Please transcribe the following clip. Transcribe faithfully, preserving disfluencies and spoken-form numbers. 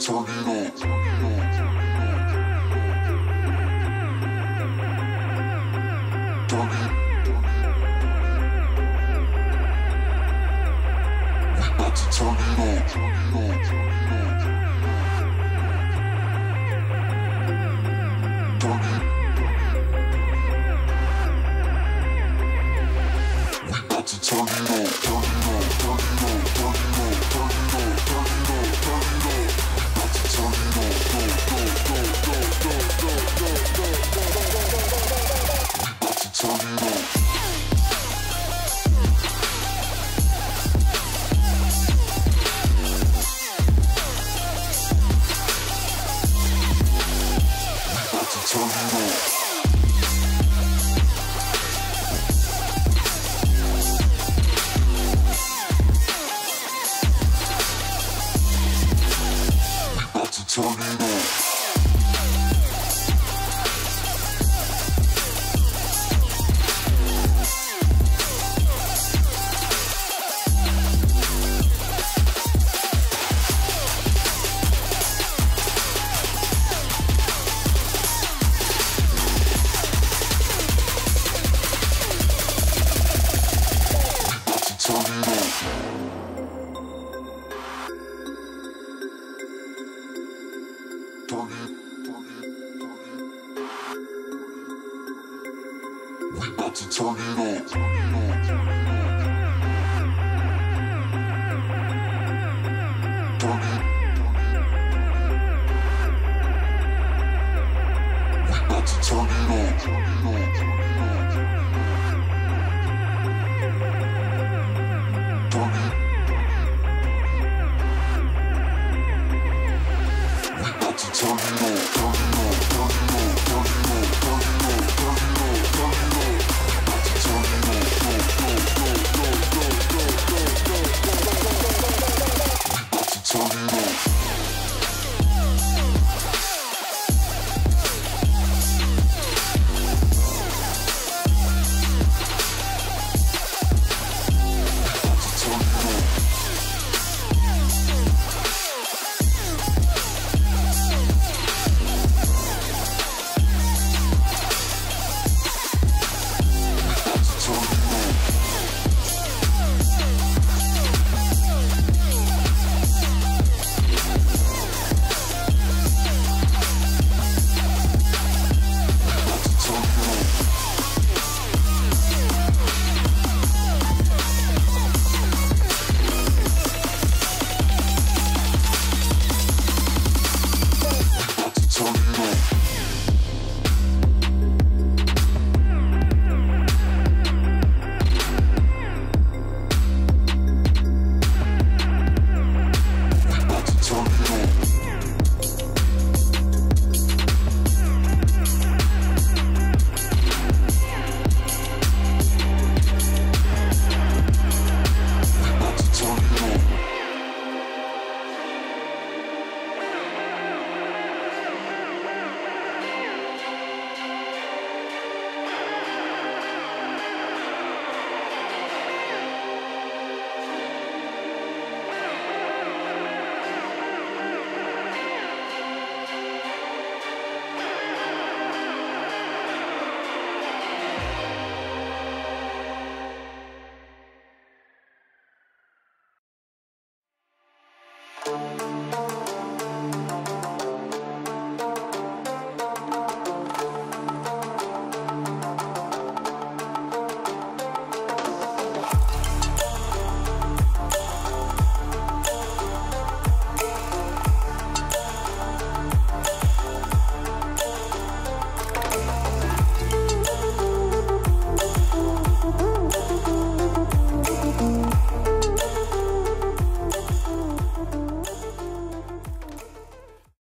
turn it on. Turn it. We about to turn it on. Turn it on. Turn it on.